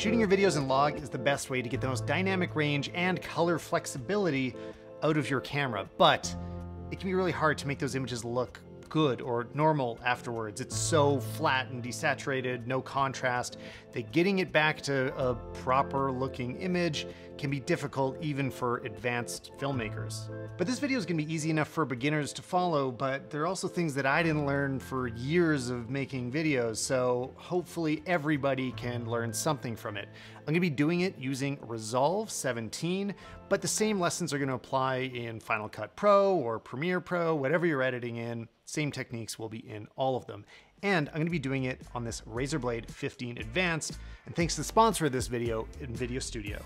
Shooting your videos in log is the best way to get the most dynamic range and color flexibility out of your camera, but it can be really hard to make those images look good or normal afterwards. It's so flat and desaturated, no contrast, that getting it back to a proper looking image can be difficult even for advanced filmmakers. But this video is gonna be easy enough for beginners to follow, but there are also things that I didn't learn for years of making videos, so hopefully everybody can learn something from it. I'm gonna be doing it using Resolve 17, but the same lessons are gonna apply in Final Cut Pro or Premiere Pro, whatever you're editing in. Same techniques will be in all of them. And I'm gonna be doing it on this Razer Blade 15 Advanced, and thanks to the sponsor of this video, NVIDIA Studio.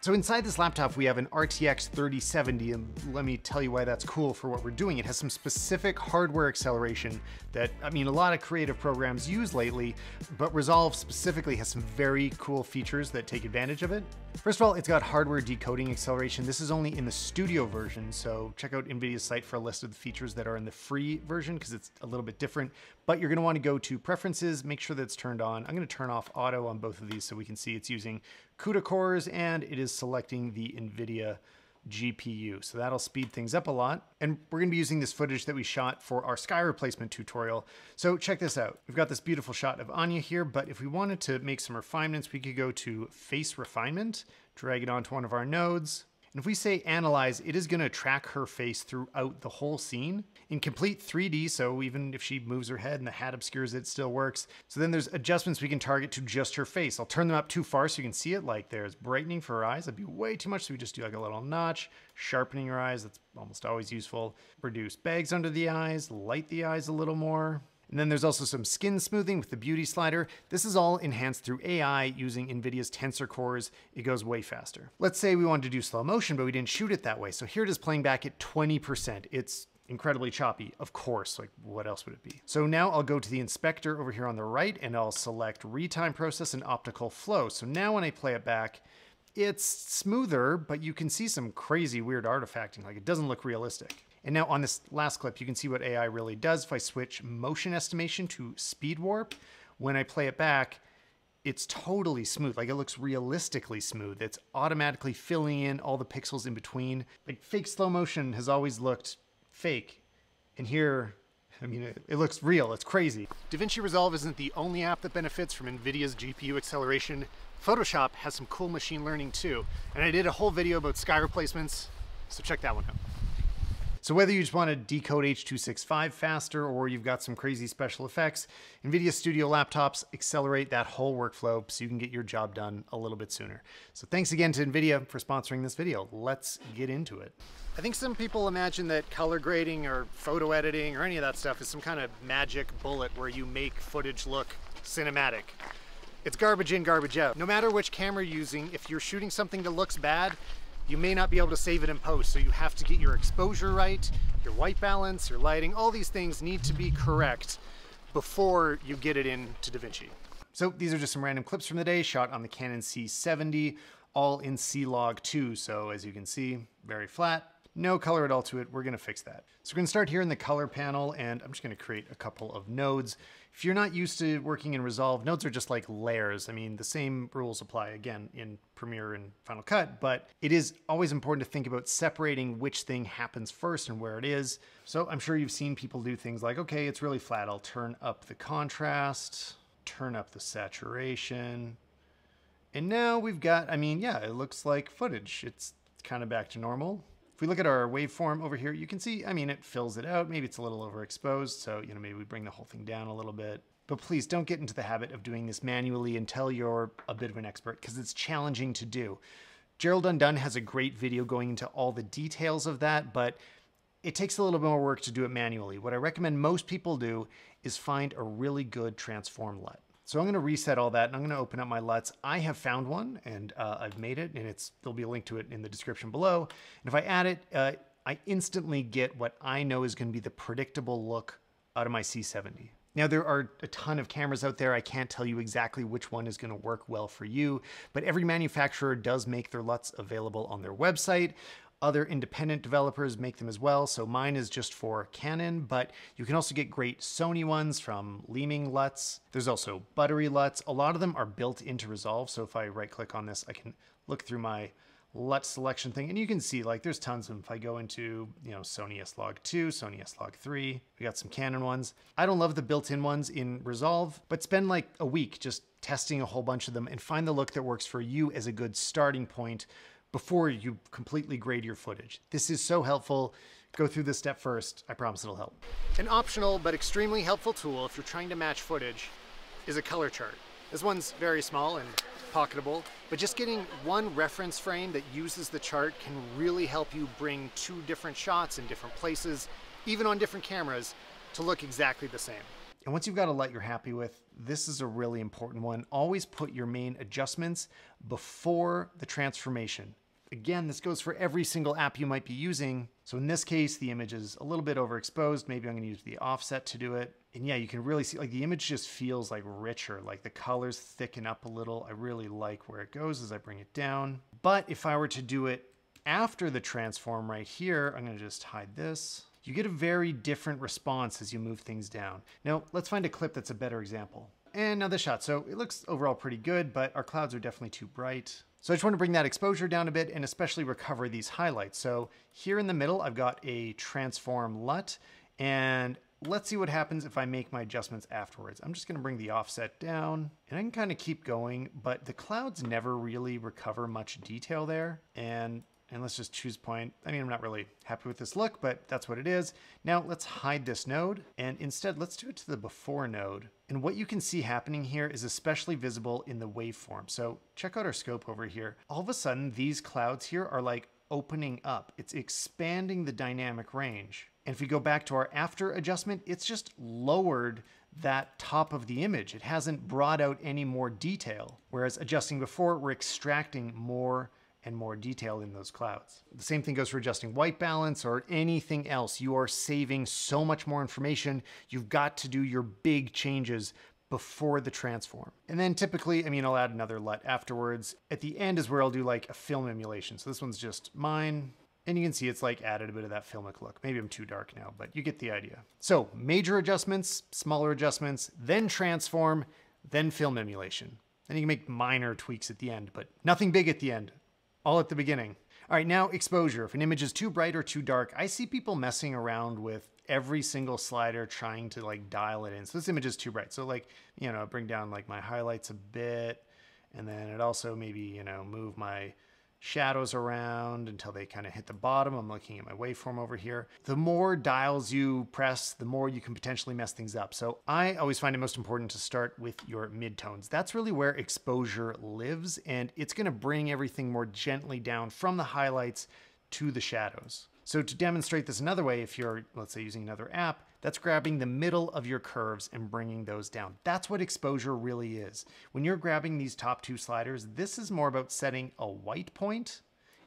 So inside this laptop, we have an RTX 3070, and let me tell you why that's cool for what we're doing. It has some specific hardware acceleration that, I mean, a lot of creative programs use lately, but Resolve specifically has some very cool features that take advantage of it. First of all, it's got hardware decoding acceleration. This is only in the studio version, so check out NVIDIA's site for a list of the features that are in the free version, because it's a little bit different. But you're gonna wanna go to preferences, make sure that's turned on. I'm gonna turn off auto on both of these so we can see it's using CUDA cores, and it is selecting the NVIDIA GPU. So that'll speed things up a lot. And we're gonna be using this footage that we shot for our sky replacement tutorial. So check this out. We've got this beautiful shot of Anya here, but if we wanted to make some refinements, we could go to face refinement, drag it onto one of our nodes. And if we say analyze, it is gonna track her face throughout the whole scene in complete 3D, so even if she moves her head and the hat obscures it, it still works. So then there's adjustments we can target to just her face. I'll turn them up too far so you can see it, like there's brightening for her eyes. That'd be way too much, so we just do like a little notch. Sharpening her eyes, that's almost always useful. Reduce bags under the eyes, light the eyes a little more. And then there's also some skin smoothing with the beauty slider. This is all enhanced through AI using NVIDIA's Tensor Cores. It goes way faster. Let's say we wanted to do slow motion, but we didn't shoot it that way. So here it is playing back at 20%. It's incredibly choppy, of course, like what else would it be? So now I'll go to the inspector over here on the right and I'll select retime process and optical flow. So now when I play it back, it's smoother, but you can see some crazy weird artifacting. Like it doesn't look realistic. And now on this last clip, you can see what AI really does. If I switch motion estimation to speed warp, when I play it back, it's totally smooth. Like it looks realistically smooth. It's automatically filling in all the pixels in between. Like fake slow motion has always looked fake. And here, I mean, it looks real, it's crazy. DaVinci Resolve isn't the only app that benefits from NVIDIA's GPU acceleration. Photoshop has some cool machine learning too. And I did a whole video about sky replacements, so check that one out. So whether you just want to decode H.265 faster or you've got some crazy special effects, NVIDIA Studio laptops accelerate that whole workflow so you can get your job done a little bit sooner. So thanks again to NVIDIA for sponsoring this video. Let's get into it. I think some people imagine that color grading or photo editing or any of that stuff is some kind of magic bullet where you make footage look cinematic. It's garbage in, garbage out. No matter which camera you're using, if you're shooting something that looks bad, you may not be able to save it in post, so you have to get your exposure right, your white balance, your lighting, all these things need to be correct before you get it into DaVinci. So these are just some random clips from the day, shot on the Canon C70, all in C-Log2, so as you can see, very flat. No color at all to it, we're gonna fix that. So we're gonna start here in the color panel and I'm just gonna create a couple of nodes. If you're not used to working in Resolve, nodes are just like layers. I mean, the same rules apply again in Premiere and Final Cut, but it is always important to think about separating which thing happens first and where it is. So I'm sure you've seen people do things like, okay, it's really flat. I'll turn up the contrast, turn up the saturation. And now we've got, I mean, yeah, it looks like footage. It's kind of back to normal. If we look at our waveform over here, you can see, I mean, it fills it out. Maybe it's a little overexposed, so you know, maybe we bring the whole thing down a little bit. But please don't get into the habit of doing this manually until you're a bit of an expert, because it's challenging to do. Gerald Undone has a great video going into all the details of that, but it takes a little bit more work to do it manually. What I recommend most people do is find a really good transform LUT. So I'm gonna reset all that and I'm gonna open up my LUTs. I have found one and I've made it, and there'll be a link to it in the description below. And if I add it, I instantly get what I know is gonna be the predictable look out of my C70. Now there are a ton of cameras out there. I can't tell you exactly which one is gonna work well for you, but every manufacturer does make their LUTs available on their website. Other independent developers make them as well, so mine is just for Canon, but you can also get great Sony ones from Leeming LUTs. There's also Buttery LUTs. A lot of them are built into Resolve, so if I right-click on this, I can look through my LUT selection thing, and you can see like there's tons of them. If I go into, you know, Sony S-Log2, Sony S-Log3, we got some Canon ones. I don't love the built-in ones in Resolve, but spend like a week just testing a whole bunch of them and find the look that works for you as a good starting point before you completely grade your footage. This is so helpful. Go through this step first. I promise it'll help. An optional but extremely helpful tool if you're trying to match footage is a color chart. This one's very small and pocketable, but just getting one reference frame that uses the chart can really help you bring two different shots in different places, even on different cameras, to look exactly the same. And once you've got a LUT you're happy with, this is a really important one. Always put your main adjustments before the transformation. Again, this goes for every single app you might be using. So in this case, the image is a little bit overexposed. Maybe I'm gonna use the offset to do it. And yeah, you can really see like the image just feels like richer, like the colors thicken up a little. I really like where it goes as I bring it down. But if I were to do it after the transform right here, I'm gonna just hide this. You get a very different response as you move things down. Now, let's find a clip that's a better example. And now this shot. So it looks overall pretty good, but our clouds are definitely too bright. So I just want to bring that exposure down a bit and especially recover these highlights. So here in the middle, I've got a transform LUT, and let's see what happens if I make my adjustments afterwards. I'm just going to bring the offset down and I can kind of keep going, but the clouds never really recover much detail there. And let's just choose point. I mean, I'm not really happy with this look, but that's what it is. Now let's hide this node and instead let's do it to the before node. And what you can see happening here is especially visible in the waveform. So check out our scope over here. All of a sudden, these clouds here are like opening up. It's expanding the dynamic range. And if we go back to our after adjustment, it's just lowered that top of the image. It hasn't brought out any more detail. Whereas adjusting before, we're extracting more and more detail in those clouds. The same thing goes for adjusting white balance or anything else. You are saving so much more information. You've got to do your big changes before the transform. And then typically, I mean, I'll add another LUT afterwards. At the end is where I'll do like a film emulation. So this one's just mine. And you can see it's like added a bit of that filmic look. Maybe I'm too dark now, but you get the idea. So major adjustments, smaller adjustments, then transform, then film emulation. Then you can make minor tweaks at the end, but nothing big at the end. All at the beginning. All right, now exposure. If an image is too bright or too dark, I see people messing around with every single slider trying to like dial it in. So this image is too bright. So like, you know, bring down like my highlights a bit, and then it also maybe, you know, move my shadows around until they kind of hit the bottom. I'm looking at my waveform over here. The more dials you press, the more you can potentially mess things up. So I always find it most important to start with your midtones. That's really where exposure lives, and it's going to bring everything more gently down from the highlights to the shadows. So to demonstrate this another way, if you're, let's say, using another app, that's grabbing the middle of your curves and bringing those down. That's what exposure really is. When you're grabbing these top two sliders, this is more about setting a white point,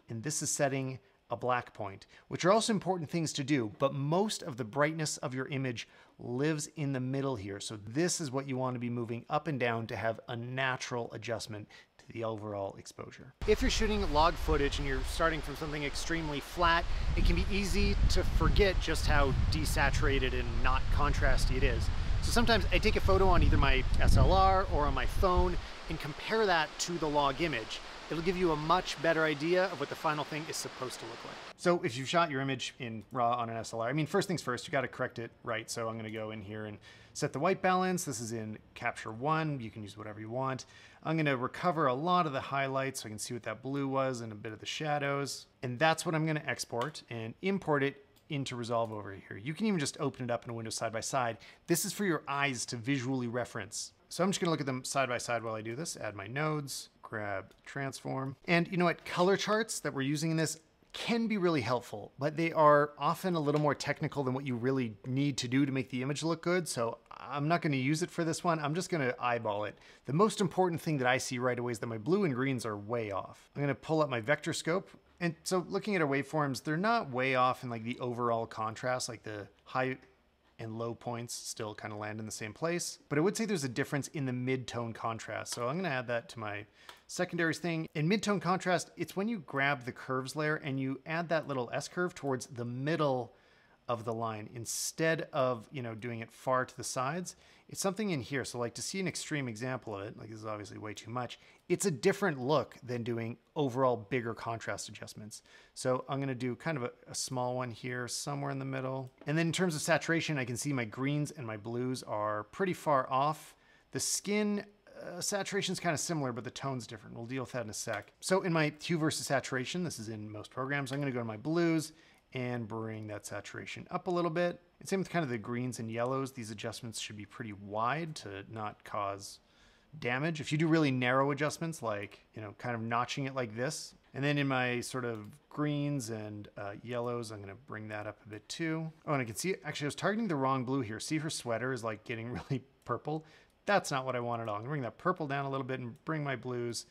and this is setting a black point, which are also important things to do, but most of the brightness of your image lives in the middle here. So this is what you want to be moving up and down to have a natural adjustment to the overall exposure. If you're shooting log footage and you're starting from something extremely flat, it can be easy to forget just how desaturated and not contrasty it is. So sometimes I take a photo on either my SLR or on my phone and compare that to the log image. It'll give you a much better idea of what the final thing is supposed to look like. So if you've shot your image in RAW on an SLR, I mean, first things first, you got to correct it right. So I'm going to go in here and set the white balance. This is in Capture One. You can use whatever you want. I'm going to recover a lot of the highlights so I can see what that blue was and a bit of the shadows. And that's what I'm going to export and import it into Resolve over here. You can even just open it up in a window side by side. This is for your eyes to visually reference. So I'm just gonna look at them side by side while I do this, add my nodes, grab transform. And you know what, color charts that we're using in this can be really helpful, but they are often a little more technical than what you really need to do to make the image look good. So I'm not gonna use it for this one. I'm just gonna eyeball it. The most important thing that I see right away is that my blue and greens are way off. I'm gonna pull up my vector scope. And so looking at our waveforms, they're not way off in like the overall contrast, like the high and low points still kind of land in the same place. But I would say there's a difference in the mid-tone contrast. So I'm gonna add that to my secondaries thing. In mid-tone contrast, it's when you grab the curves layer and you add that little S-curve towards the middle of the line instead of, you know, doing it far to the sides. It's something in here. So like to see an extreme example of it, like this is obviously way too much. It's a different look than doing overall bigger contrast adjustments. So I'm gonna do kind of a small one here, somewhere in the middle. And then in terms of saturation, I can see my greens and my blues are pretty far off. The skin saturation's kind of similar, but the tone's different. We'll deal with that in a sec. So in my hue versus saturation, this is in most programs, I'm gonna go to my blues and bring that saturation up a little bit. And same with kind of the greens and yellows. These adjustments should be pretty wide to not cause damage. If you do really narrow adjustments, like, you know, kind of notching it like this. And then in my sort of greens and yellows, I'm gonna bring that up a bit too. Oh, and I can see, actually I was targeting the wrong blue here. See, her sweater is like getting really purple. That's not what I want at all. I'm gonna bring that purple down a little bit and bring my blues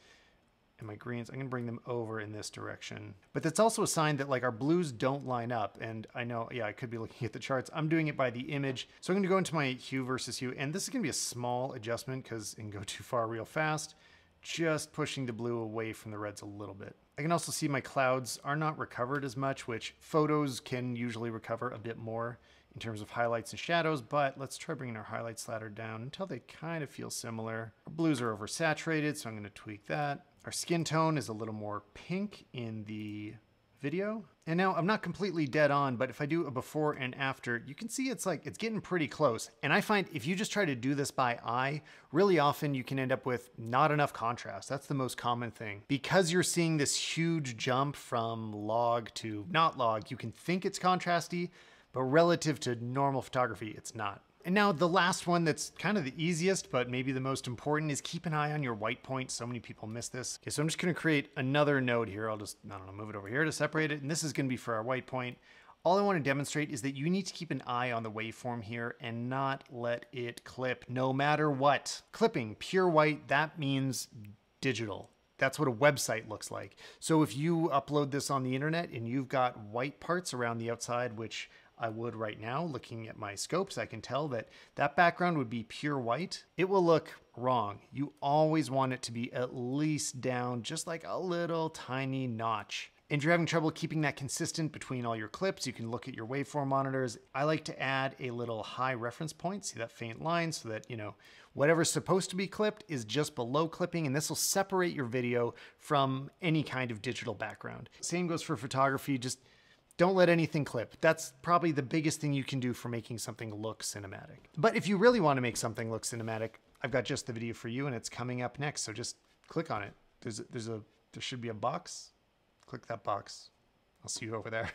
and my greens, I'm gonna bring them over in this direction. But that's also a sign that like our blues don't line up. And I know, yeah, I could be looking at the charts. I'm doing it by the image. So I'm gonna go into my hue versus hue, and this is gonna be a small adjustment because it can go too far real fast. Just pushing the blue away from the reds a little bit. I can also see my clouds are not recovered as much, which photos can usually recover a bit more in terms of highlights and shadows, but let's try bringing our highlight slider down until they kind of feel similar. Our blues are oversaturated, so I'm gonna tweak that. Our skin tone is a little more pink in the video. And now I'm not completely dead on, but if I do a before and after, you can see it's like, it's getting pretty close. And I find if you just try to do this by eye, really often you can end up with not enough contrast. That's the most common thing. Because you're seeing this huge jump from log to not log, you can think it's contrasty, but relative to normal photography, it's not. And now the last one that's kind of the easiest, but maybe the most important, is keep an eye on your white point. So many people miss this. Okay, so I'm just gonna create another node here. I'll just, I don't know, move it over here to separate it. And this is gonna be for our white point. All I wanna demonstrate is that you need to keep an eye on the waveform here and not let it clip no matter what. Clipping, pure white, that means digital. That's what a website looks like. So if you upload this on the internet and you've got white parts around the outside, which I would right now, looking at my scopes, I can tell that that background would be pure white. It will look wrong. You always want it to be at least down just like a little tiny notch. And if you're having trouble keeping that consistent between all your clips, you can look at your waveform monitors. I like to add a little high reference point, see that faint line, so that, you know, whatever's supposed to be clipped is just below clipping, and this will separate your video from any kind of digital background. Same goes for photography, just don't let anything clip. That's probably the biggest thing you can do for making something look cinematic. But if you really want to make something look cinematic, I've got just the video for you, and it's coming up next. So just click on it. There should be a box. Click that box. I'll see you over there.